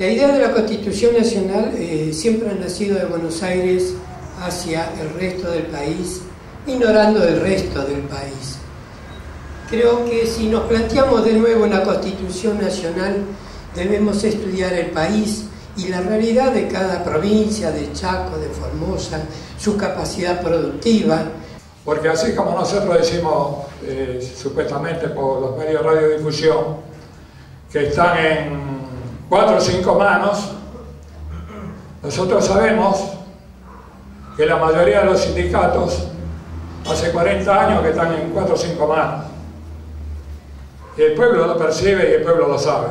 La idea de la Constitución Nacional siempre ha nacido de Buenos Aires hacia el resto del país, ignorando el resto del país. Creo que si nos planteamos de nuevo en la Constitución Nacional, debemos estudiar el país y la realidad de cada provincia, de Chaco, de Formosa, su capacidad productiva. Porque así como nosotros decimos, supuestamente por los medios de radiodifusión, que están en 4 o 5 manos, nosotros sabemos que la mayoría de los sindicatos hace 40 años que están en 4 o 5 manos. Y el pueblo lo percibe y el pueblo lo sabe.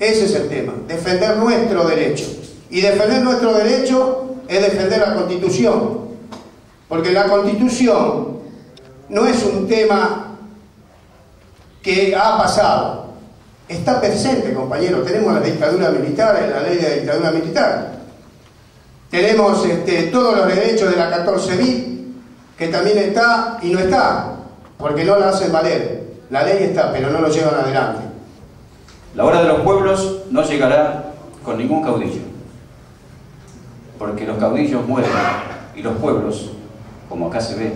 Ese es el tema, defender nuestro derecho. Y defender nuestro derecho es defender la Constitución. Porque la Constitución no es un tema que ha pasado. Está presente, compañero. Tenemos la dictadura militar, la ley de dictadura militar. Tenemos todos los derechos de la 14 bis, que también está y no está, porque no la hacen valer. La ley está, pero no lo llevan adelante. La hora de los pueblos no llegará con ningún caudillo, porque los caudillos mueren y los pueblos, como acá se ve,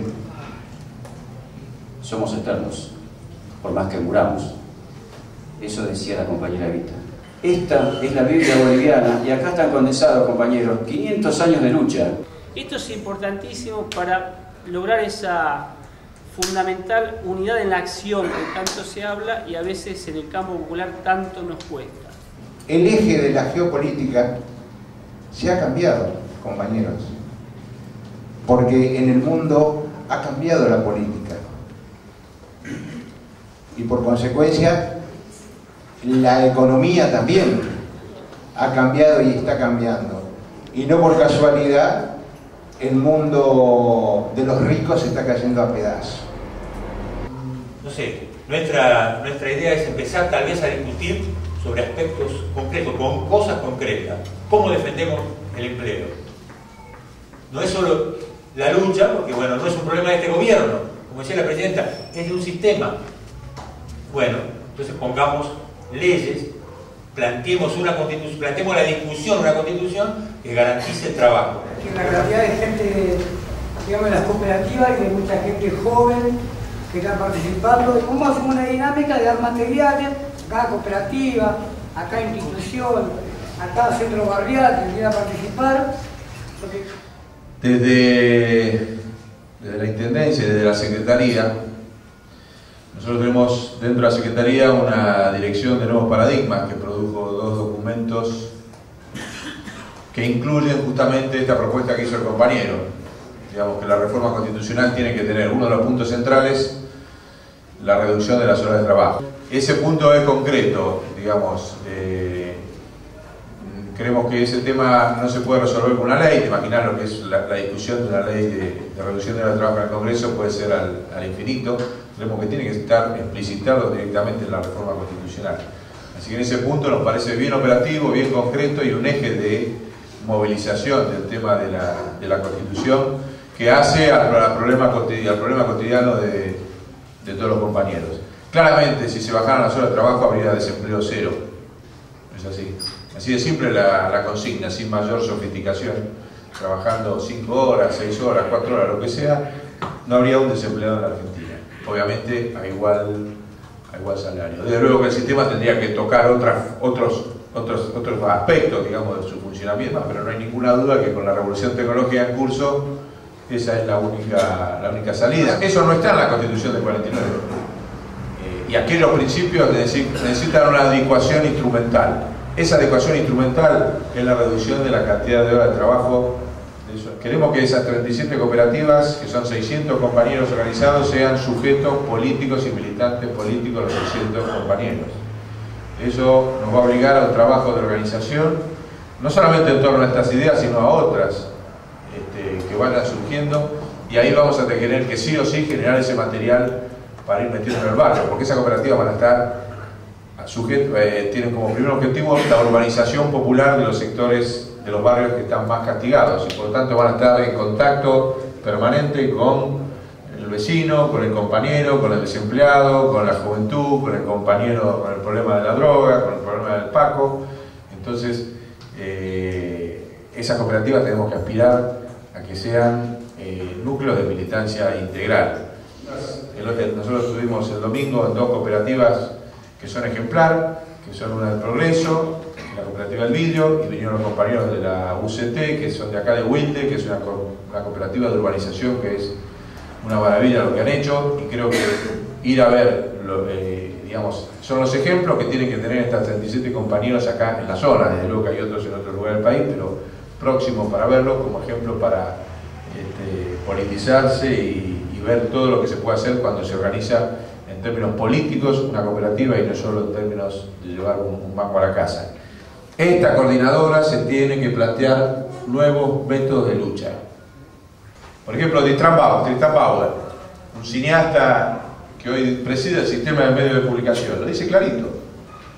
somos eternos, por más que muramos. Eso decía la compañera Evita. Esta es la Biblia boliviana y acá están condensados, compañeros, 500 años de lucha. Esto es importantísimo para lograr esa fundamental unidad en la acción que tanto se habla y a veces en el campo popular tanto nos cuesta. El eje de la geopolítica se ha cambiado, compañeros, porque en el mundo ha cambiado la política y por consecuencia la economía también ha cambiado y está cambiando, y no por casualidad el mundo de los ricos se está cayendo a pedazos. No sé, nuestra idea es empezar tal vez a discutir sobre aspectos concretos, con cosas concretas, cómo defendemos el empleo. No es solo la lucha, porque bueno, no es un problema de este gobierno, como decía la presidenta, es de un sistema. Bueno, entonces pongamos leyes, planteemos la discusión, una constitución que garantice el trabajo. Una cantidad de gente, digamos, de las cooperativas y de mucha gente joven que está participando. ¿Cómo hacemos una dinámica de dar materiales a cada cooperativa, a cada institución, a cada centro barrial que quiera participar? Porque... Desde la Intendencia, desde la Secretaría, nosotros tenemos dentro de la Secretaría una dirección de nuevos paradigmas que produjo 2 documentos que incluyen justamente esta propuesta que hizo el compañero. Digamos que la reforma constitucional tiene que tener uno de los puntos centrales, la reducción de las horas de trabajo. Ese punto es concreto, digamos, creemos que ese tema no se puede resolver con una ley. Te imaginas lo que es la discusión de la ley de reducción de las horas de trabajo en el Congreso, puede ser al infinito. Creemos que tiene que estar explicitado directamente en la reforma constitucional. Así que en ese punto nos parece bien operativo, bien concreto y un eje de movilización del tema de la Constitución que hace al problema cotidiano de todos los compañeros. Claramente, si se bajaran las horas de trabajo habría desempleo cero. Es así. Así de simple la consigna, sin mayor sofisticación. Trabajando 5 horas, 6 horas, 4 horas, lo que sea, no habría un desempleado en la Argentina. Obviamente a igual salario. Desde luego que el sistema tendría que tocar otros aspectos, digamos, de su funcionamiento, pero no hay ninguna duda que con la revolución tecnológica en curso esa es la única salida. Eso no está en la Constitución del 49 y aquellos principios necesitan una adecuación instrumental. Esa adecuación instrumental es la reducción de la cantidad de horas de trabajo. Queremos que esas 37 cooperativas, que son 600 compañeros organizados, sean sujetos políticos y militantes políticos los 600 compañeros. Eso nos va a obligar a un trabajo de organización, no solamente en torno a estas ideas, sino a otras que vayan surgiendo, y ahí vamos a tener que sí o sí generar ese material para ir metiendo en el barrio, porque esas cooperativas van a estar tienen como primer objetivo la urbanización popular de los sectores de los barrios que están más castigados, y por lo tanto van a estar en contacto permanente con el vecino, con el compañero, con el desempleado, con la juventud, con el compañero, con el problema de la droga, con el problema Paco. Entonces, esas cooperativas tenemos que aspirar a que sean núcleos de militancia integral. Nosotros estuvimos el domingo en dos cooperativas que son ejemplar, que son una del Progreso, la cooperativa del Vidrio, y vinieron los compañeros de la UCT, que son de acá de Wilde, que es una cooperativa de urbanización, que es una maravilla lo que han hecho, y creo que ir a ver, digamos, son los ejemplos que tienen que tener estas 37 compañeros acá en la zona. Desde luego que hay otros en otro lugar del país, pero próximos para verlos como ejemplo para politizarse y ver todo lo que se puede hacer cuando se organiza en términos políticos una cooperativa y no solo en términos de llevar un banco a la casa. Esta coordinadora se tiene que plantear nuevos métodos de lucha. Por ejemplo, Tristán Bauer, un cineasta que hoy preside el sistema de medios de publicación, lo dice clarito.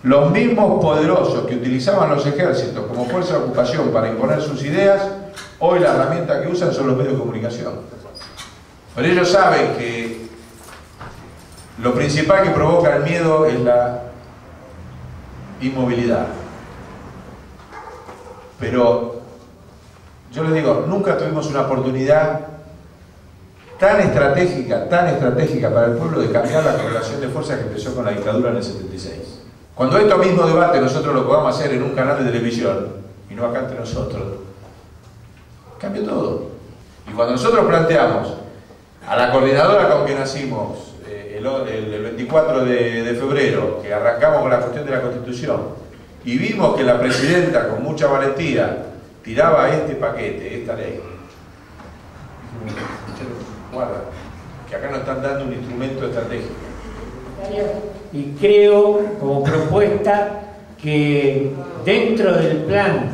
Los mismos poderosos que utilizaban los ejércitos como fuerza de ocupación para imponer sus ideas, hoy la herramienta que usan son los medios de comunicación. Pero ellos saben que lo principal que provoca el miedo es la inmovilidad. Pero yo les digo, nunca tuvimos una oportunidad tan estratégica para el pueblo de cambiar la correlación de fuerzas que empezó con la dictadura en el 76. Cuando este mismo debate nosotros lo podamos hacer en un canal de televisión y no acá entre nosotros, cambió todo. Y cuando nosotros planteamos a la coordinadora con que nacimos el 24 de febrero, que arrancamos con la cuestión de la Constitución, y vimos que la presidenta con mucha valentía tiraba este paquete, esta ley, guarda, que acá nos están dando un instrumento estratégico. Y creo, como propuesta, que dentro del plan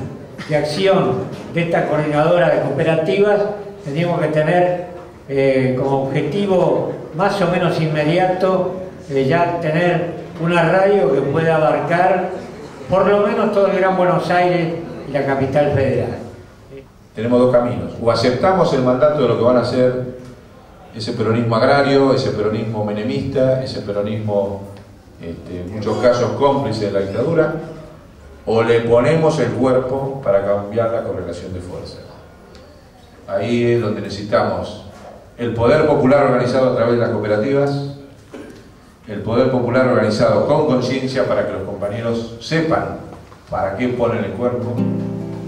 de acción de esta coordinadora de cooperativas tendríamos que tener como objetivo más o menos inmediato ya tener una radio que pueda abarcar por lo menos todo el Gran Buenos Aires y la capital federal. Tenemos dos caminos: o aceptamos el mandato de lo que van a hacer ese peronismo agrario, ese peronismo menemista, ese peronismo, en muchos casos cómplice de la dictadura, o le ponemos el cuerpo para cambiar la correlación de fuerzas. Ahí es donde necesitamos el poder popular organizado a través de las cooperativas, el poder popular organizado con conciencia para que los compañeros sepan para qué ponen el cuerpo.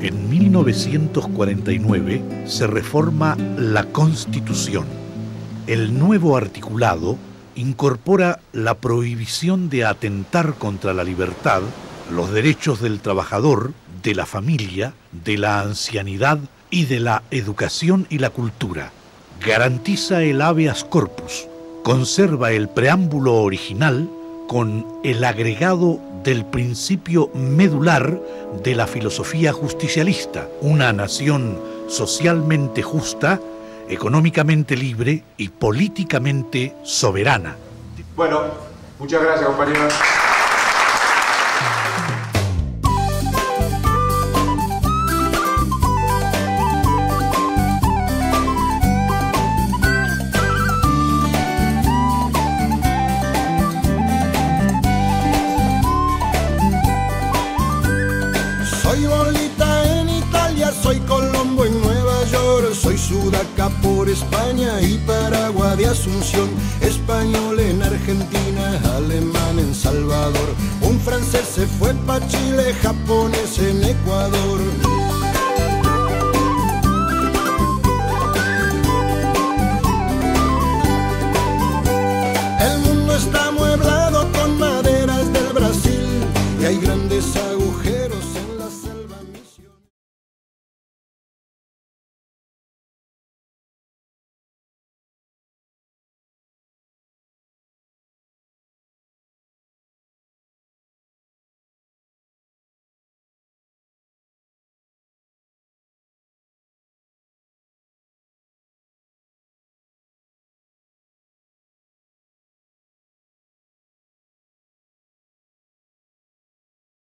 En 1949 se reforma la Constitución. El nuevo articulado incorpora la prohibición de atentar contra la libertad, los derechos del trabajador, de la familia, de la ancianidad y de la educación y la cultura. Garantiza el habeas corpus, conserva el preámbulo original con el agregado del principio medular de la filosofía justicialista: una nación socialmente justa, económicamente libre y políticamente soberana. Bueno, muchas gracias, compañeros. Soy bolita en Italia, soy Colombo en Nueva York, soy sudaca por España y Paragua de Asunción, español en Argentina, alemán en Salvador, un francés se fue pa' Chile, japonés en Ecuador.